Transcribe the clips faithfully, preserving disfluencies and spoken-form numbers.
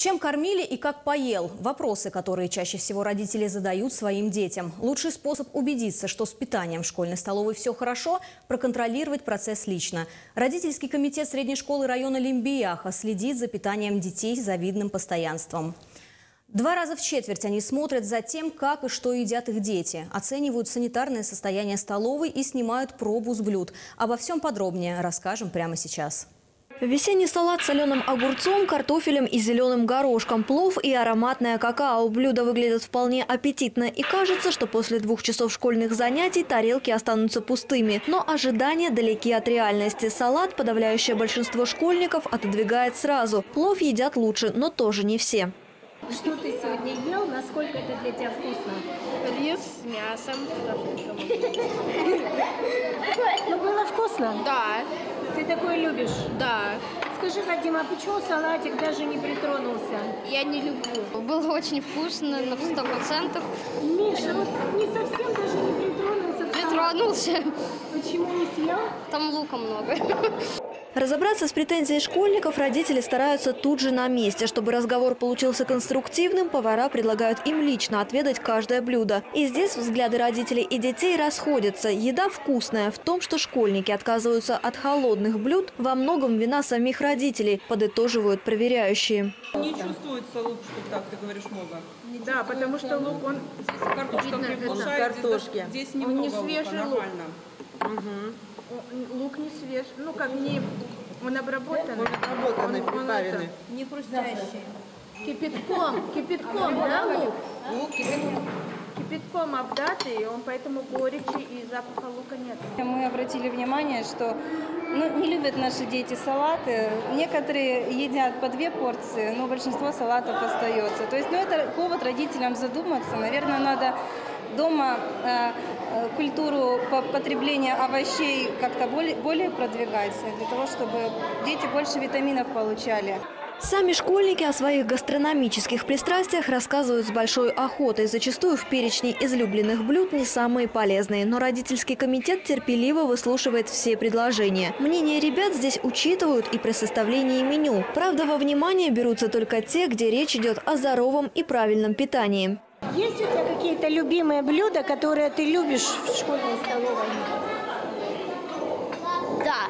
Чем кормили и как поел – вопросы, которые чаще всего родители задают своим детям. Лучший способ убедиться, что с питанием в школьной столовой все хорошо – проконтролировать процесс лично. Родительский комитет средней школы района Лимбяяха следит за питанием детей с завидным постоянством. Два раза в четверть они смотрят за тем, как и что едят их дети, оценивают санитарное состояние столовой и снимают пробу с блюд. Обо всем подробнее расскажем прямо сейчас. Весенний салат с соленым огурцом, картофелем и зеленым горошком, плов и ароматное какао. Блюда выглядят вполне аппетитно, и кажется, что после двух часов школьных занятий тарелки останутся пустыми. Но ожидания далеки от реальности. Салат подавляющее большинство школьников отодвигает сразу. Плов едят лучше, но тоже не все. Что ты сегодня ел? Насколько это для тебя вкусно? Рис с мясом. Ну, было вкусно? Да. Ты такое любишь? Да. Скажи, Вадим, а почему салатик даже не притронулся? Я не люблю. Было очень вкусно, на сто процентов. Миша, вот не совсем даже не притронулся. Притронулся. Почему не съел? Там лука много. Разобраться с претензией школьников родители стараются тут же на месте. Чтобы разговор получился конструктивным, повара предлагают им лично отведать каждое блюдо. И здесь взгляды родителей и детей расходятся. Еда вкусная. В том, что школьники отказываются от холодных блюд, во многом вина самих родителей, подытоживают проверяющие. Не чувствуется лук, что так, ты говоришь, много. Да, потому что лук, он здесь картошка приглушает, картошки. Здесь, здесь он не свежий лук. Лук не свеж, ну как не, он обработанный, он обработанный, он, он это, не хрустящий. Кипятком, кипятком, да, лук? Лук кипятком. Кипятком обдатый, и он поэтому горечи и запаха лука нет. Мы обратили внимание, что ну, не любят наши дети салаты. Некоторые едят по две порции, но большинство салатов остается. То есть, ну это повод родителям задуматься, наверное, надо дома э, культуру потребления овощей как-то более, более продвигать, для того, чтобы дети больше витаминов получали. Сами школьники о своих гастрономических пристрастиях рассказывают с большой охотой. Зачастую в перечне излюбленных блюд не самые полезные. Но родительский комитет терпеливо выслушивает все предложения. Мнение ребят здесь учитывают и при составлении меню. Правда, во внимание берутся только те, где речь идет о здоровом и правильном питании. Есть у тебя какие-то любимые блюда, которые ты любишь в школьной столовой? Да.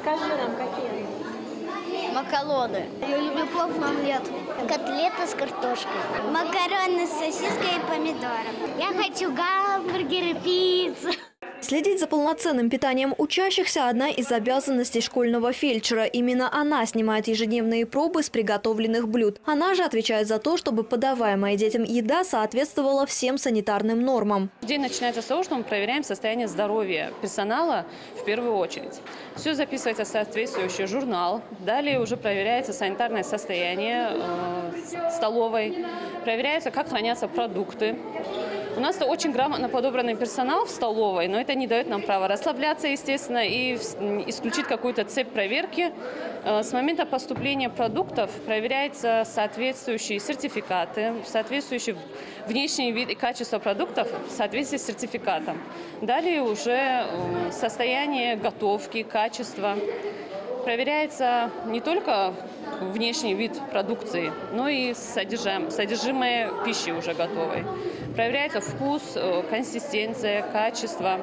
Скажи нам, какие? Макароны. Я люблю плов, омлет. Котлеты с картошкой. Макароны с сосиской и помидором. Я хочу гамбургеры, пиццу. Следить за полноценным питанием учащихся – одна из обязанностей школьного фельдшера. Именно она снимает ежедневные пробы с приготовленных блюд. Она же отвечает за то, чтобы подаваемая детям еда соответствовала всем санитарным нормам. День начинается с того, что мы проверяем состояние здоровья персонала в первую очередь. Все записывается в соответствующий журнал. Далее уже проверяется санитарное состояние э, столовой. Проверяется, как хранятся продукты. У нас очень грамотно подобранный персонал в столовой, но это не дает нам права расслабляться, естественно, и исключить какую-то цепь проверки. С момента поступления продуктов проверяются соответствующие сертификаты, соответствующий внешний вид и качество продуктов в соответствии с сертификатом. Далее уже состояние готовки, качество. Проверяется не только внешний вид продукции, но и содержимое пищи уже готовой. Проверяется вкус, консистенция, качество.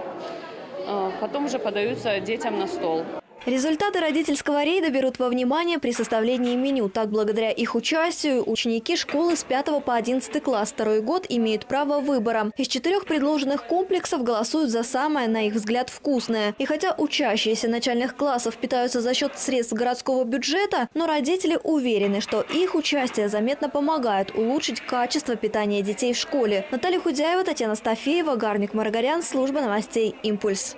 Потом уже подаются детям на стол. Результаты родительского рейда берут во внимание при составлении меню. Так, благодаря их участию, ученики школы с пятого по одиннадцатый класс второй год имеют право выбора. Из четырех предложенных комплексов голосуют за самое, на их взгляд, вкусное. И хотя учащиеся начальных классов питаются за счет средств городского бюджета, но родители уверены, что их участие заметно помогает улучшить качество питания детей в школе. Наталья Худяева, Татьяна Стафеева, Гарник Маргарян, служба новостей «Импульс».